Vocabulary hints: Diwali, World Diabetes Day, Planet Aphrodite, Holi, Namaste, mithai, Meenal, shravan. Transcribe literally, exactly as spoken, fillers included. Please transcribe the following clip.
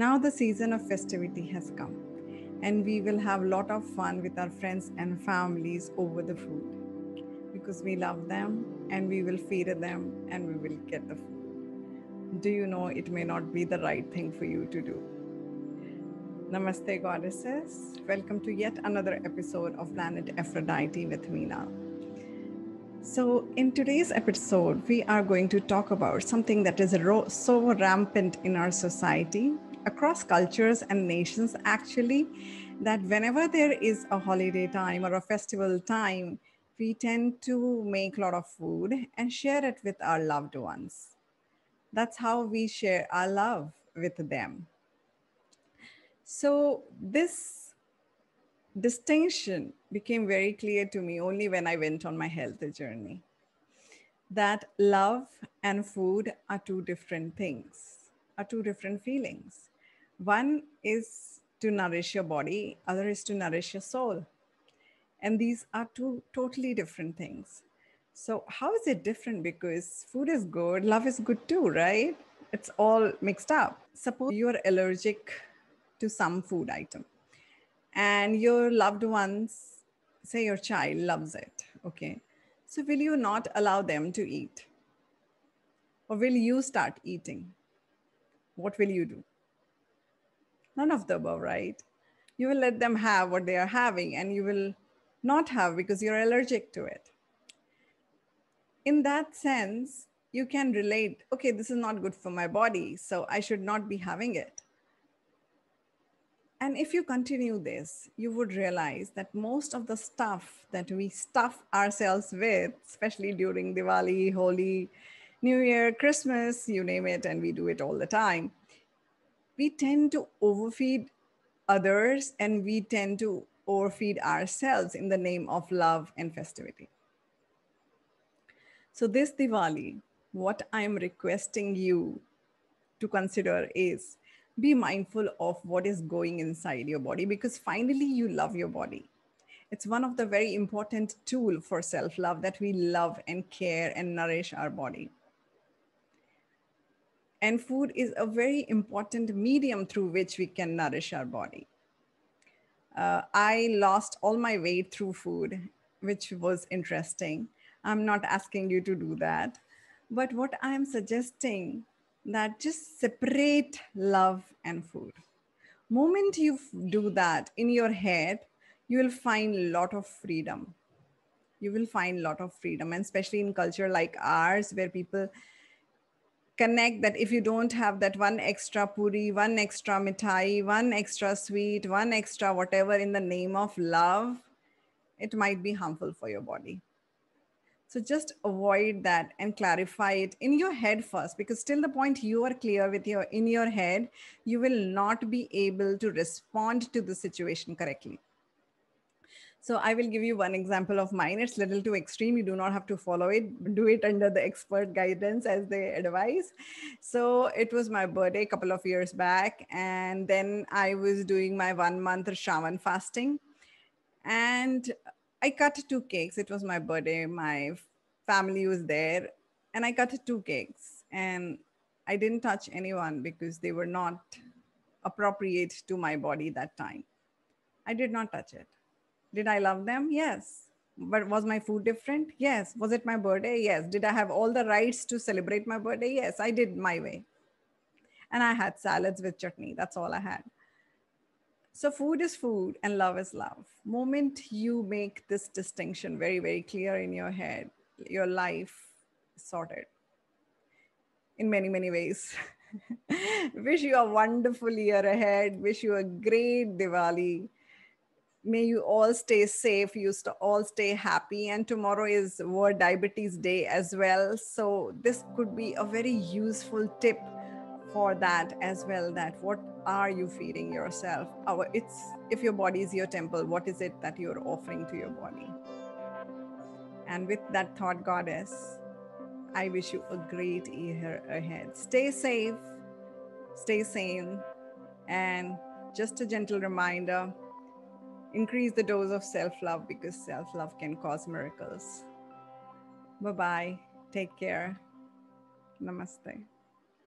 Now the season of festivity has come, and we will have a lot of fun with our friends and families over the food, because we love them and we will feed them and we will get the food. Do you know it may not be the right thing for you to do? Namaste, goddesses. Welcome to yet another episode of Planet Aphrodite with Meenal. So in today's episode, we are going to talk about something that is so rampant in our society, across cultures and nations actually, that whenever there is a holiday time or a festival time, we tend to make a lot of food and share it with our loved ones. That's how we share our love with them. So this distinction became very clear to me only when I went on my health journey, that love and food are two different things, are two different feelings. One is to nourish your body, other is to nourish your soul. And these are two totally different things. So how is it different? Because food is good, love is good too, right? It's all mixed up. Suppose you're allergic to some food item and your loved ones, say your child loves it, okay? So will you not allow them to eat? Or will you start eating? What will you do? None of the above, right? You will let them have what they are having and you will not have because you're allergic to it. In that sense, you can relate, okay, this is not good for my body, so I should not be having it. And if you continue this, you would realize that most of the stuff that we stuff ourselves with, especially during Diwali, Holi, New Year, Christmas, you name it, and we do it all the time, we tend to overfeed others and we tend to overfeed ourselves in the name of love and festivity. So this Diwali, what I'm requesting you to consider is, be mindful of what is going inside your body, because finally you love your body. It's one of the very important tools for self-love, that we love and care and nourish our body. And food is a very important medium through which we can nourish our body. Uh, I lost all my weight through food, which was interesting. I'm not asking you to do that. But what I'm suggesting, that just separate love and food. Moment you do that in your head, you will find a lot of freedom. You will find a lot of freedom, and especially in culture like ours, where people connect that if you don't have that one extra puri, one extra mithai, one extra sweet, one extra whatever in the name of love, it might be harmful for your body. So just avoid that and clarify it in your head first, because till the point you are clear with your in your head, you will not be able to respond to the situation correctly. So I will give you one example of mine. It's a little too extreme. You do not have to follow it. Do it under the expert guidance as they advise. So it was my birthday a couple of years back. And then I was doing my one month shravan fasting. And I cut two cakes. It was my birthday. My family was there and I cut two cakes and I didn't touch anyone because they were not appropriate to my body that time. I did not touch it. Did I love them? Yes. But was my food different? Yes. Was it my birthday? Yes. Did I have all the rights to celebrate my birthday? Yes, I did my way. And I had salads with chutney. That's all I had. So food is food and love is love. Moment you make this distinction very, very clear in your head, your life is sorted in many, many ways. Wish you a wonderful year ahead. Wish you a great Diwali. May you all stay safe. You all stay happy. And tomorrow is World Diabetes Day as well. So this could be a very useful tip for that as well, that what are you feeding yourself? Our, it's, if your body is your temple, what is it that you're offering to your body? And with that thought, goddess, I wish you a great year ahead. Stay safe, stay sane, and just a gentle reminder, increase the dose of self-love, because self-love can cause miracles. Bye-bye. Take care. Namaste.